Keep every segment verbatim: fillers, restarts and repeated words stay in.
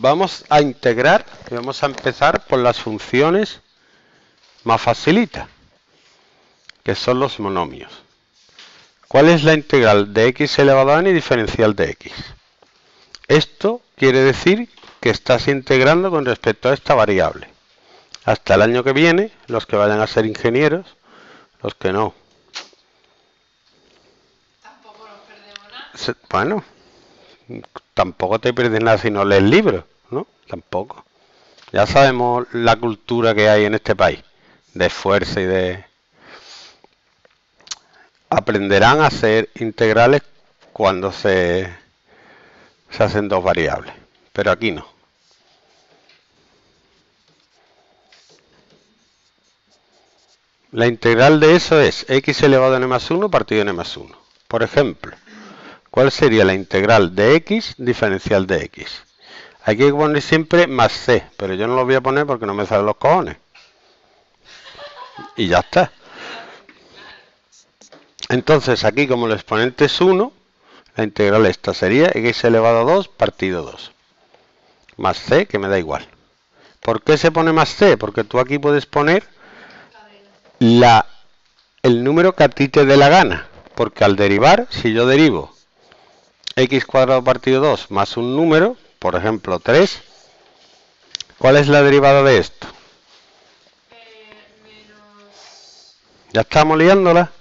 vamos a integrar y vamos a empezar por las funciones más facilitas, que son los monomios. ¿Cuál es la integral de x elevado a n y diferencial de x? Esto quiere decir que estás integrando con respecto a esta variable. Hasta el año que viene, los que vayan a ser ingenieros, los que no. Tampoco nos perdemos nada. Bueno, tampoco te pierdes nada si no lees libros, ¿no? Tampoco. Ya sabemos la cultura que hay en este país, de fuerza y de... Aprenderán a hacer integrales cuando se, se hacen dos variables, pero aquí no. La integral de eso es x elevado a n más uno partido de n más uno. Por ejemplo, ¿cuál sería la integral de x diferencial de x? Aquí hay que poner siempre más c, pero yo no lo voy a poner porque no me salen los cojones. Y ya está. Entonces aquí, como el exponente es uno, la integral esta sería x elevado a dos partido dos. Más c, que me da igual. ¿Por qué se pone más c? Porque tú aquí puedes poner la, el número que a ti te dé la gana. Porque al derivar, si yo derivo x cuadrado partido dos más un número, por ejemplo tres, ¿cuál es la derivada de esto? Eh, menos... Ya estamos liándola.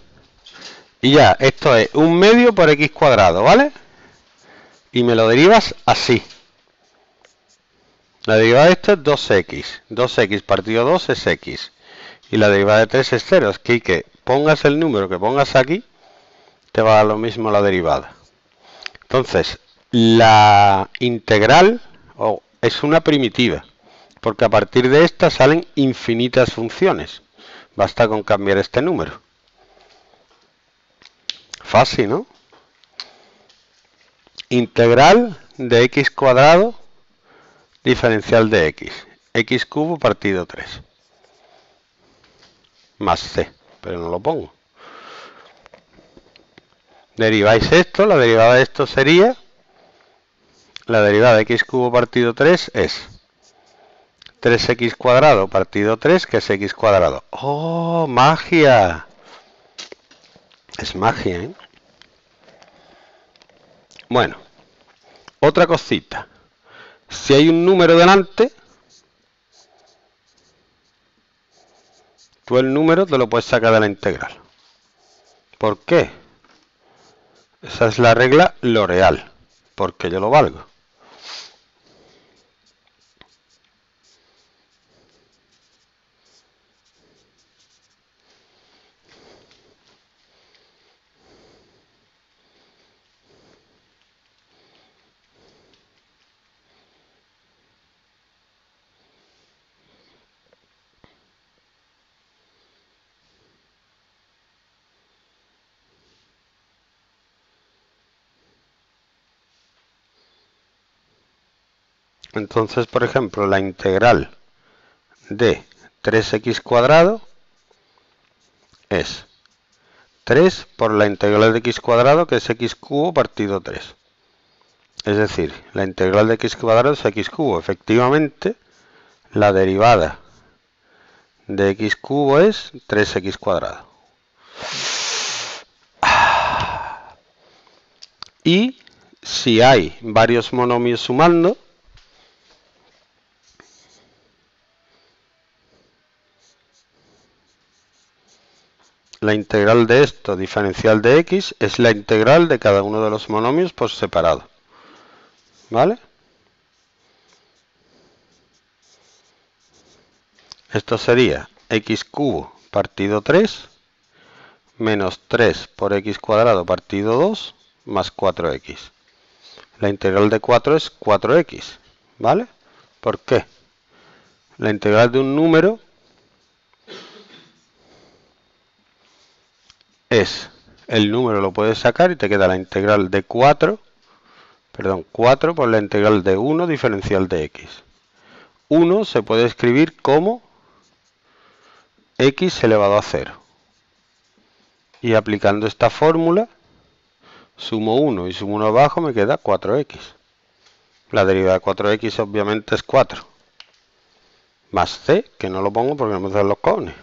Y ya, esto es un medio por x cuadrado, ¿vale? Y me lo derivas así. La derivada de esto es dos x. dos x partido dos es x. Y la derivada de tres es cero. Es que, que pongas el número que pongas aquí, te va a dar lo mismo la derivada. Entonces, la integral oh, es una primitiva. Porque a partir de esta salen infinitas funciones. Basta con cambiar este número. Fácil, ¿no? Integral de x cuadrado diferencial de x. X cubo partido tres. Más c, pero no lo pongo. Deriváis esto, la derivada de esto sería... La derivada de x cubo partido tres es... tres x cuadrado partido tres, que es x cuadrado. ¡Oh, magia! Es magia, ¿eh? Bueno, otra cosita. Si hay un número delante, tú el número te lo puedes sacar de la integral. ¿Por qué? Esa es la regla L'Oreal, porque yo lo valgo. Entonces, por ejemplo, la integral de tres x cuadrado es tres por la integral de x cuadrado, que es x cubo partido tres. Es decir, la integral de x cuadrado es x cubo. Efectivamente, la derivada de x cubo es tres x cuadrado. Y si hay varios monomios sumando, la integral de esto, diferencial de x, es la integral de cada uno de los monomios por separado. ¿Vale? Esto sería x cubo partido tres, menos tres por x cuadrado partido dos, más cuatro x. La integral de cuatro es cuatro x. ¿Vale? ¿Por qué? La integral de un número... es el número, lo puedes sacar y te queda la integral de cuatro, perdón, cuatro por la integral de uno diferencial de x. uno se puede escribir como x elevado a cero. Y aplicando esta fórmula, sumo uno y sumo uno abajo, me queda cuatro x. La derivada de cuatro x obviamente es cuatro. Más c, que no lo pongo porque no me dan los cojones.